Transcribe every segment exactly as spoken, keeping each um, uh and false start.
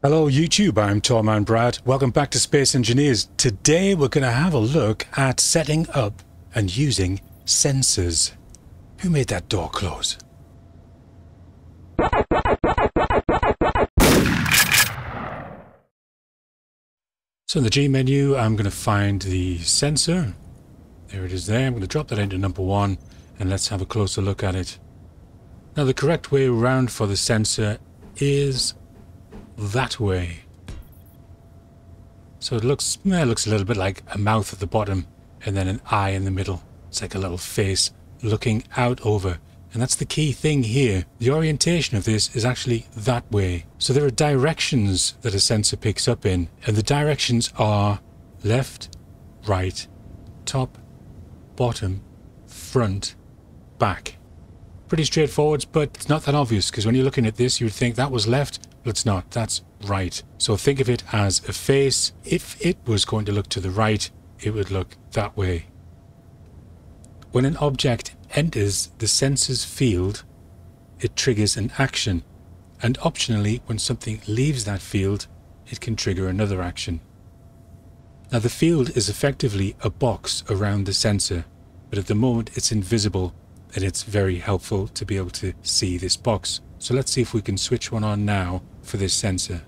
Hello YouTube, I'm Tom and Brad. Welcome back to Space Engineers. Today we're going to have a look at setting up and using sensors. Who made that door close? So in the G menu, I'm going to find the sensor. There it is there. I'm going to drop that into number one and let's have a closer look at it. Now the correct way around for the sensor is that way. So it looks, it looks a little bit like a mouth at the bottom and then an eye in the middle. It's like a little face looking out over. And that's the key thing here. The orientation of this is actually that way. So there are directions that a sensor picks up in, and the directions are left, right, top, bottom, front, back. Pretty straightforward, but it's not that obvious, because when you're looking at this, you'd think that was left, but it's not, that's right. So think of it as a face. If it was going to look to the right, it would look that way. When an object enters the sensor's field, it triggers an action. And optionally, when something leaves that field, it can trigger another action. Now the field is effectively a box around the sensor, but at the moment it's invisible, and it's very helpful to be able to see this box. So let's see if we can switch one on now for this sensor.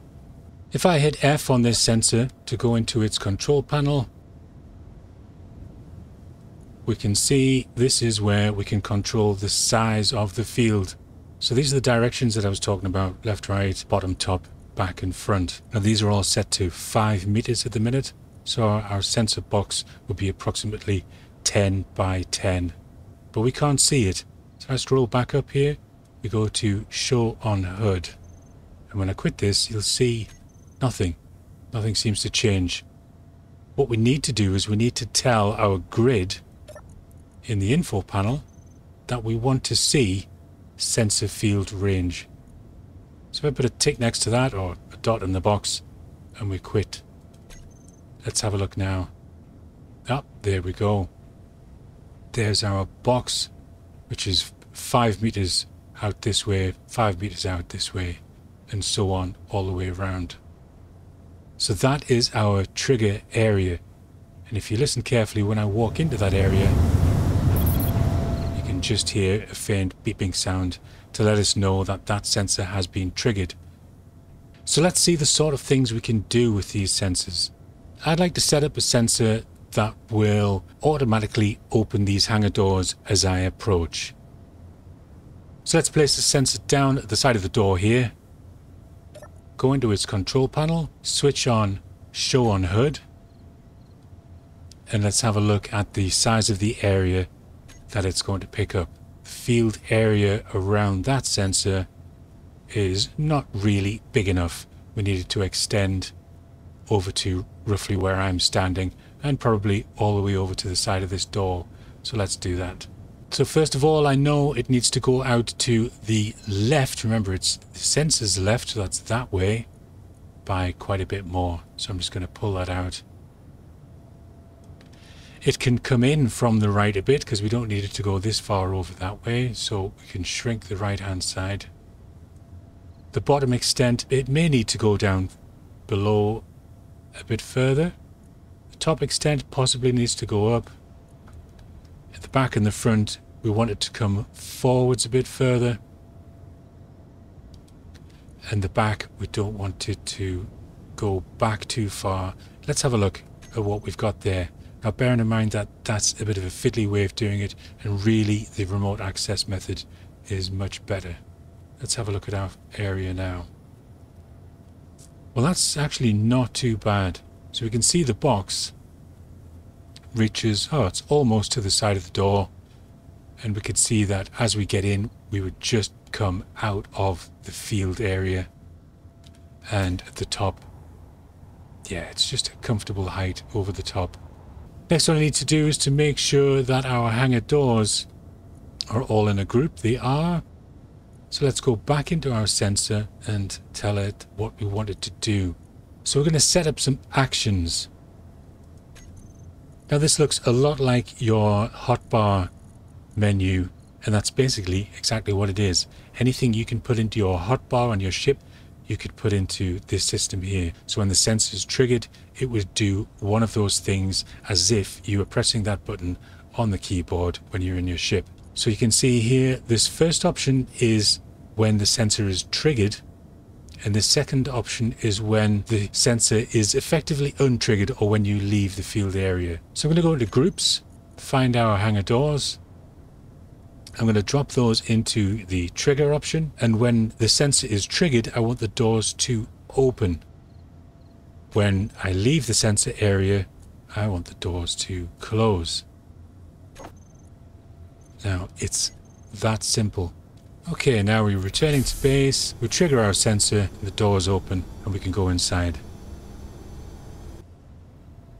If I hit F on this sensor to go into its control panel, we can see this is where we can control the size of the field. So these are the directions that I was talking about, left, right, bottom, top, back and front. Now these are all set to five meters at the minute, so our sensor box would be approximately ten by ten. But we can't see it. So I scroll back up here, we go to Show on H U D. And when I quit this, you'll see nothing. Nothing seems to change. What we need to do is we need to tell our grid in the info panel that we want to see sensor field range. So I put a tick next to that, or a dot in the box, and we quit. Let's have a look now. Ah, there we go. There's our box, which is five meters out this way, five meters out this way, and so on all the way around. So that is our trigger area. And if you listen carefully, when I walk into that area, you can just hear a faint beeping sound to let us know that that sensor has been triggered. So let's see the sort of things we can do with these sensors. I'd like to set up a sensor that will automatically open these hangar doors as I approach. So let's place the sensor down at the side of the door here, go into its control panel, switch on Show on H U D, and let's have a look at the size of the area that it's going to pick up. The field area around that sensor is not really big enough. We needed to extend over to roughly where I'm standing, and probably all the way over to the side of this door. So let's do that. So first of all, I know it needs to go out to the left. Remember, it's the sensor's left, so that's that way, by quite a bit more. So I'm just going to pull that out. It can come in from the right a bit, because we don't need it to go this far over that way, so we can shrink the right-hand side. The bottom extent, it may need to go down below a bit further. Top extent possibly needs to go up. At the back and the front, we want it to come forwards a bit further, and the back, we don't want it to go back too far. Let's have a look at what we've got there. Now bearing in mind that that's a bit of a fiddly way of doing it, and really the remote access method is much better. Let's have a look at our area now. Well, that's actually not too bad. So we can see the box reaches, oh, it's almost to the side of the door, and we could see that as we get in, we would just come out of the field area. And at the top, yeah, it's just a comfortable height over the top. Next, what I need to do is to make sure that our hangar doors are all in a group. They are. So let's go back into our sensor and tell it what we want it to do. So we're going to set up some actions. Now this looks a lot like your hotbar menu, and that's basically exactly what it is. Anything you can put into your hotbar on your ship, you could put into this system here. So when the sensor is triggered, it would do one of those things as if you were pressing that button on the keyboard when you're in your ship. So you can see here, this first option is when the sensor is triggered, and the second option is when the sensor is effectively untriggered or when you leave the field area. So I'm going to go into groups, find our hangar doors. I'm going to drop those into the trigger option, and when the sensor is triggered, I want the doors to open. When I leave the sensor area, I want the doors to close. Now, it's that simple. Okay, now we're returning to base, we trigger our sensor, the doors open, and we can go inside.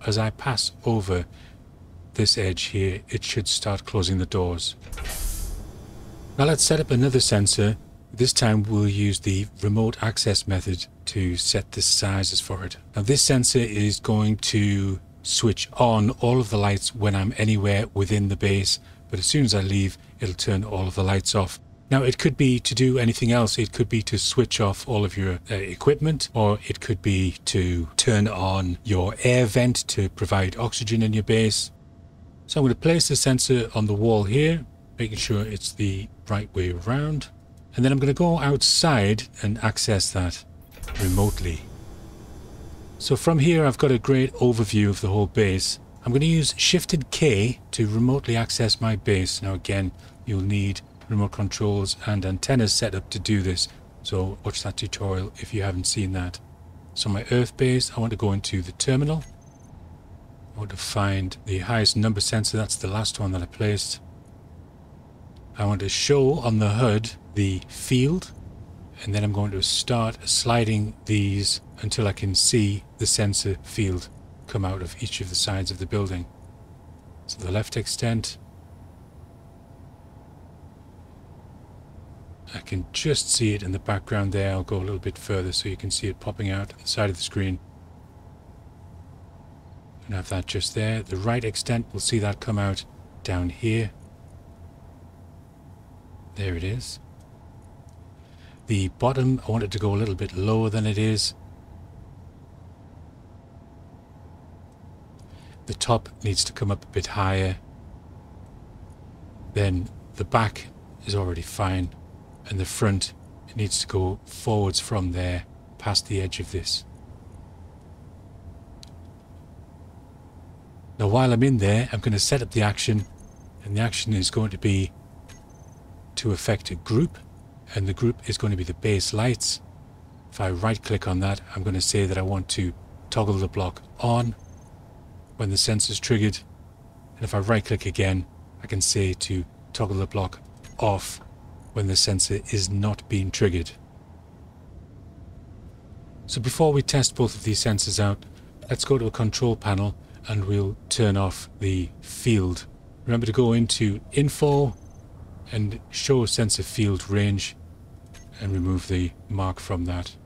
As I pass over this edge here, it should start closing the doors. Now let's set up another sensor. This time we'll use the remote access method to set the sizes for it. Now this sensor is going to switch on all of the lights when I'm anywhere within the base, but as soon as I leave, it'll turn all of the lights off. Now it could be to do anything else. It could be to switch off all of your uh, equipment, or it could be to turn on your air vent to provide oxygen in your base. So I'm going to place the sensor on the wall here, making sure it's the right way around. And then I'm going to go outside and access that remotely. So from here, I've got a great overview of the whole base. I'm going to use Shift and K to remotely access my base. Now again, you'll need remote controls and antennas set up to do this, so watch that tutorial if you haven't seen that. So my Earth base, I want to go into the terminal. I want to find the highest number sensor, that's the last one that I placed. I want to show on the H U D the field, and then I'm going to start sliding these until I can see the sensor field come out of each of the sides of the building. So the left extent, I can just see it in the background there. I'll go a little bit further so you can see it popping out the side of the screen. And have that just there. The right extent, we'll see that come out down here. There it is. The bottom, I want it to go a little bit lower than it is. The top needs to come up a bit higher. Then the back is already fine. And the front, it needs to go forwards from there, past the edge of this. Now while I'm in there, I'm going to set up the action, and the action is going to be to affect a group, and the group is going to be the base lights. If I right click on that, I'm going to say that I want to toggle the block on when the sensor's triggered, and if I right click again, I can say to toggle the block off when the sensor is not being triggered. So before we test both of these sensors out, let's go to a control panel and we'll turn off the field. Remember to go into Info and Show Sensor Field Range and remove the mark from that.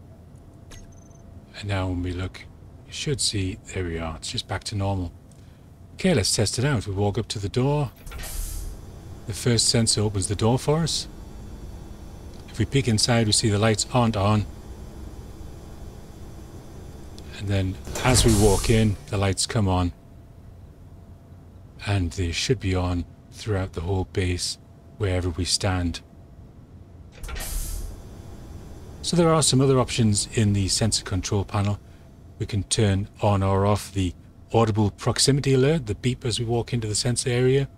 And now when we look, you should see, there we are, it's just back to normal. Okay, let's test it out. We walk up to the door. The first sensor opens the door for us. If we peek inside, we see the lights aren't on. And then as we walk in, the lights come on. And they should be on throughout the whole base, wherever we stand. So there are some other options in the sensor control panel. We can turn on or off the audible proximity alert, the beep as we walk into the sensor area.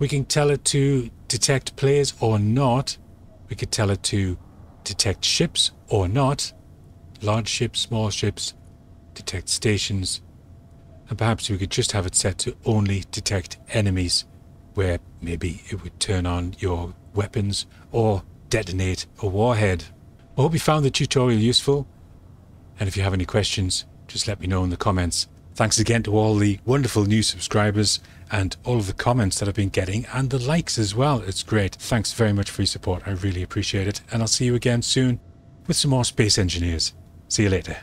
We can tell it to detect players or not. We could tell it to detect ships or not, large ships, small ships, detect stations, and perhaps we could just have it set to only detect enemies, where maybe it would turn on your weapons or detonate a warhead. I hope you found the tutorial useful, and if you have any questions, just let me know in the comments. Thanks again to all the wonderful new subscribers and all of the comments that I've been getting, and the likes as well. It's great. Thanks very much for your support. I really appreciate it. And I'll see you again soon with some more Space Engineers. See you later.